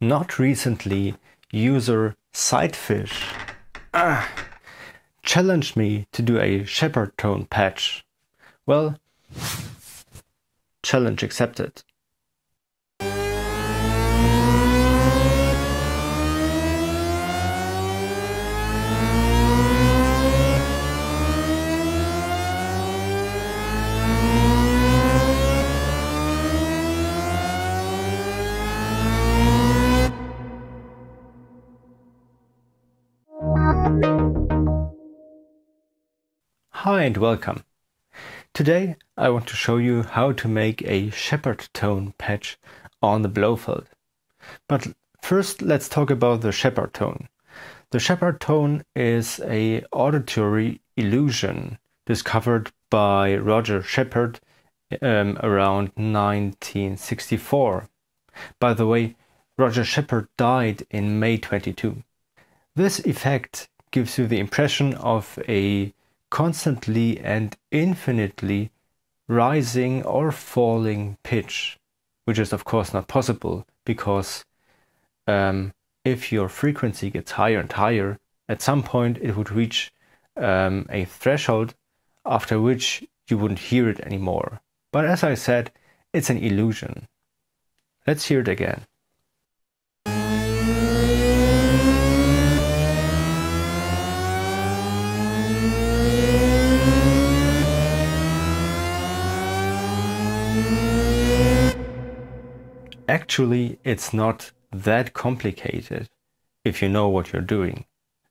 not recently, user Sidefish challenged me to do a Shepard tone patch. Well, challenge accepted. Hi and welcome. Today I want to show you how to make a Shepard tone patch on the Blofeld. But first let's talk about the Shepard tone. The Shepard tone is an auditory illusion discovered by Roger Shepard around 1964. By the way, Roger Shepard died in May 22. This effect gives you the impression of a constantly and infinitely rising or falling pitch, which is of course not possible, because if your frequency gets higher and higher, at some point it would reach a threshold after which you wouldn't hear it anymore. But as I said, it's an illusion. Let's hear it again. Actually, it's not that complicated if you know what you're doing.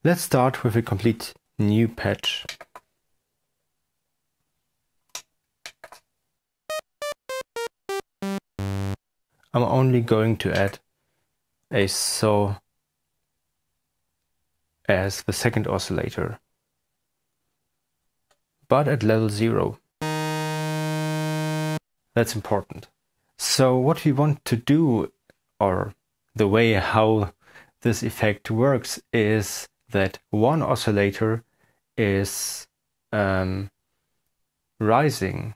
Let's start with a complete new patch. I'm only going to add a saw as the second oscillator, but at level 0. That's important. So what we want to do, or the way how this effect works, is that one oscillator is rising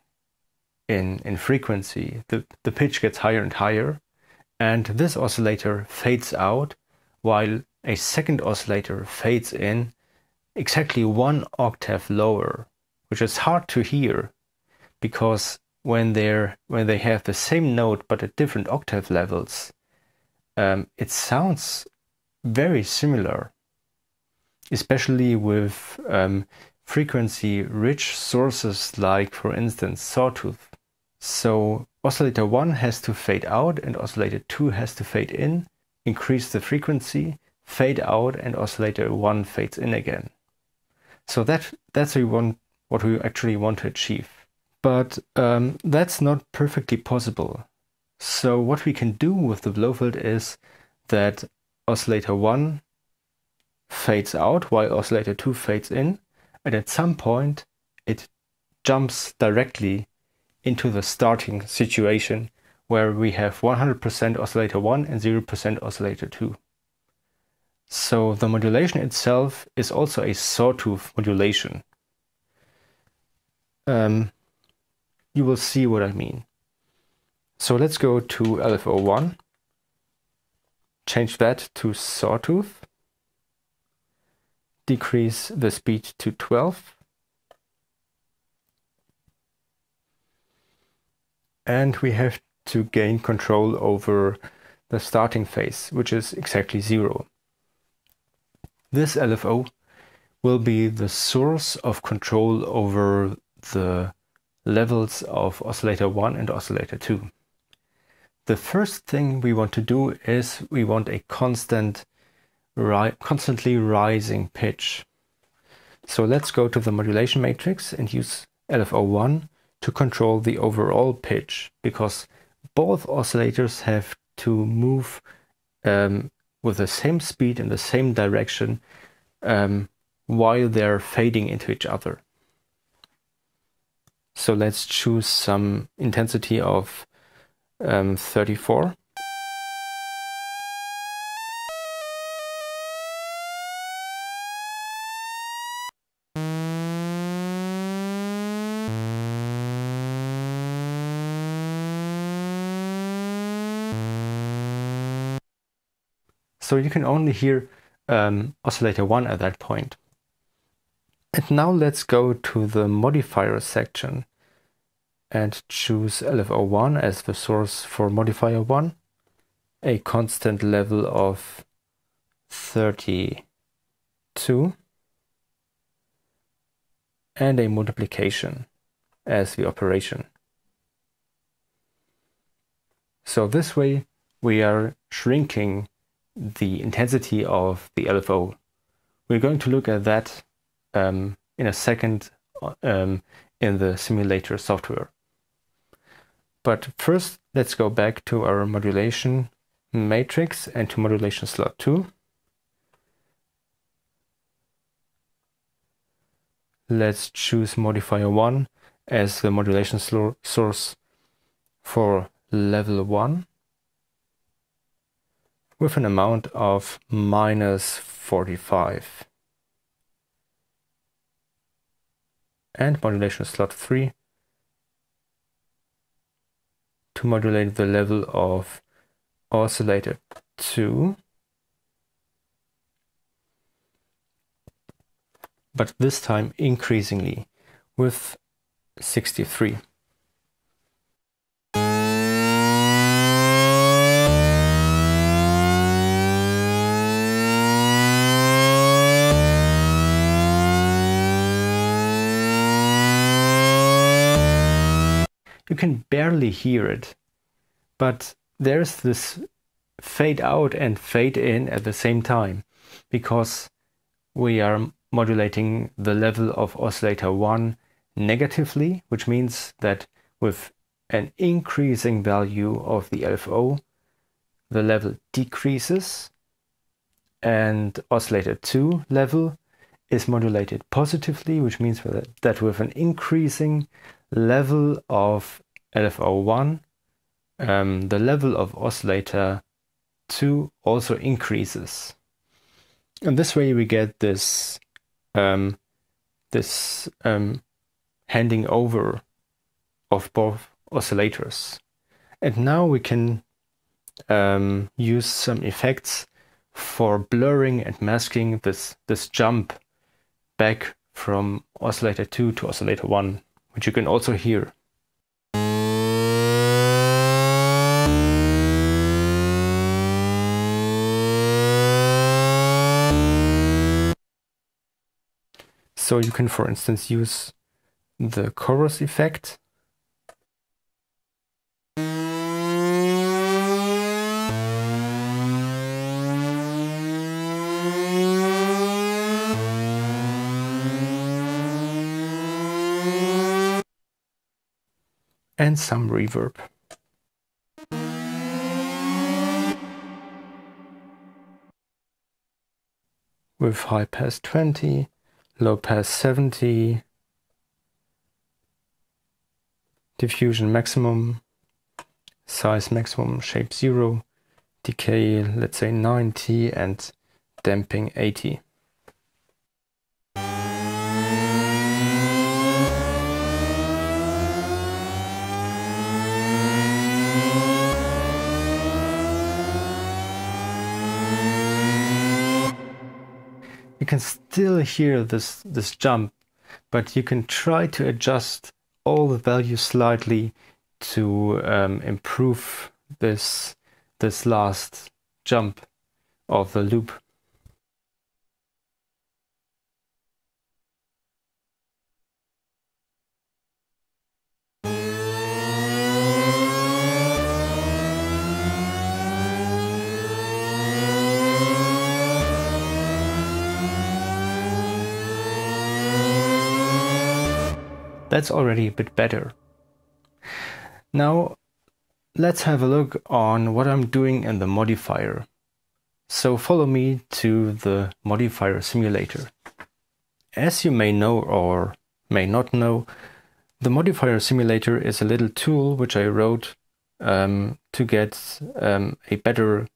in frequency. The pitch gets higher and higher, and this oscillator fades out while a second oscillator fades in exactly one octave lower, which is hard to hear, because when they have the same note but at different octave levels, it sounds very similar, especially with frequency-rich sources like, for instance, sawtooth. So oscillator 1 has to fade out and oscillator 2 has to fade in, increase the frequency, fade out, and oscillator 1 fades in again. So that's what we actually want to achieve. But that's not perfectly possible. So what we can do with the Blofeld is that oscillator 1 fades out while oscillator 2 fades in, and at some point it jumps directly into the starting situation where we have 100% oscillator 1 and 0% oscillator 2. So the modulation itself is also a sawtooth modulation. You will see what I mean. So let's go to LFO 1, change that to sawtooth, decrease the speed to 12, and we have to gain control over the starting phase, which is exactly 0. This LFO will be the source of control over the levels of oscillator 1 and oscillator 2. The first thing we want to do is we want a constantly rising pitch. So let's go to the modulation matrix and use LFO1 to control the overall pitch, because both oscillators have to move with the same speed in the same direction while they're fading into each other. So let's choose some intensity of 34. So you can only hear oscillator 1 at that point. And now let's go to the modifier section and choose LFO1 as the source for modifier 1, a constant level of 32, and a multiplication as the operation. So this way we are shrinking the intensity of the LFO. We're going to look at that in a second in the simulator software. But first, let's go back to our modulation matrix and to modulation slot 2. Let's choose modifier 1 as the modulation source for level 1 with an amount of -45. And modulation slot 3 to modulate the level of oscillator 2. But this time increasingly with 63. You can barely hear it, but there's this fade out and fade in at the same time because we are modulating the level of oscillator 1 negatively, which means that with an increasing value of the LFO, the level decreases and oscillator 2 level is modulated positively, which means that with an increasing level of LFO1, the level of oscillator 2 also increases. And this way we get this handing over of both oscillators. And now we can use some effects for blurring and masking this jump back from oscillator 2 to oscillator 1, which you can also hear. So you can, for instance, use the chorus effect. And some reverb. With high pass 20, low pass 70, diffusion maximum, size maximum, shape 0, decay let's say 90 and damping 80. You can still hear this jump, but you can try to adjust all the values slightly to improve this last jump of the loop. That's already a bit better. Now let's have a look on what I'm doing in the modifier. So follow me to the modifier simulator. As you may know or may not know, the modifier simulator is a little tool which I wrote to get a better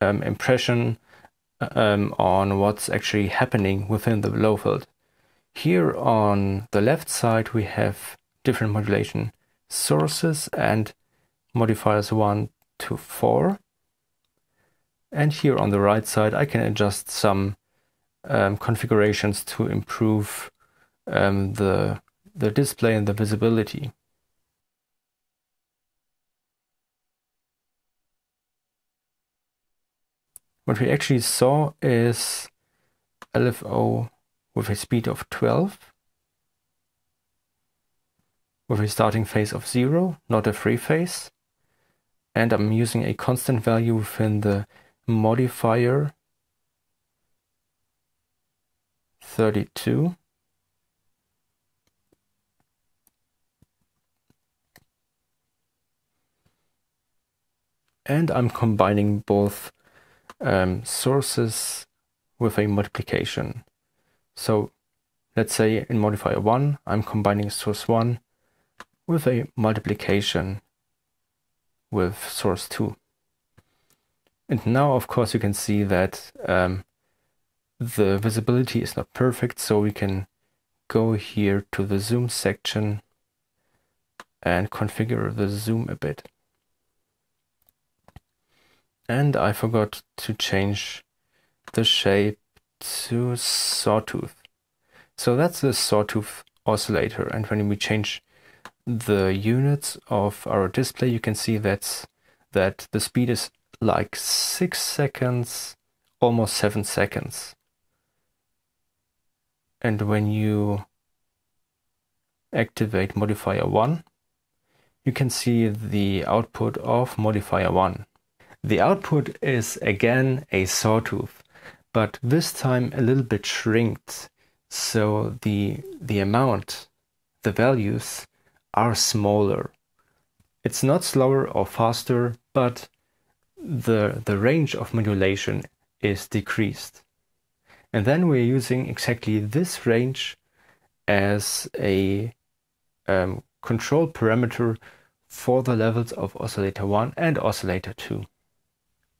impression on what's actually happening within the Blofeld. Here on the left side we have different modulation sources and modifiers 1 to 4. And here on the right side, I can adjust some configurations to improve the display and the visibility. What we actually saw is LFO with a speed of 12, with a starting phase of 0, not a free phase. And I'm using a constant value within the modifier 32. And I'm combining both sources with a multiplication. So let's say in modifier 1, I'm combining source 1 with a multiplication with source 2. And now, of course, you can see that the visibility is not perfect, so we can go here to the zoom section and configure the zoom a bit. And I forgot to change the shape to sawtooth. So that's the sawtooth oscillator. And when we change the units of our display, you can see that the speed is like 6 seconds, almost 7 seconds. And when you activate modifier 1, you can see the output of modifier 1. The output is again a sawtooth, but this time a little bit shrinked. So the amount, the values are smaller. It's not slower or faster, but the range of modulation is decreased. And then we're using exactly this range as a control parameter for the levels of oscillator 1 and oscillator 2.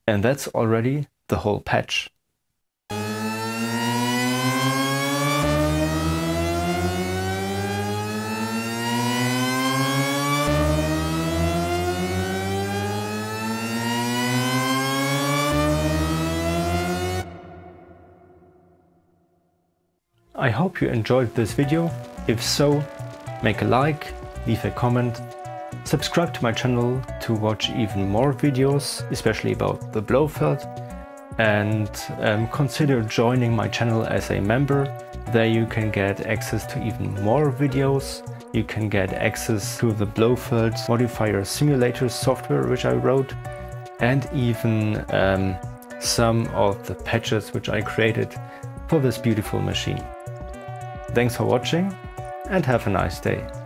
And that's already the whole patch. I hope you enjoyed this video. If so, make a like, leave a comment, subscribe to my channel to watch even more videos, especially about the Blofeld, and consider joining my channel as a member. There you can get access to even more videos. You can get access to the Blofeld Modifier Simulator software, which I wrote, and even some of the patches which I created for this beautiful machine. Thanks for watching and have a nice day.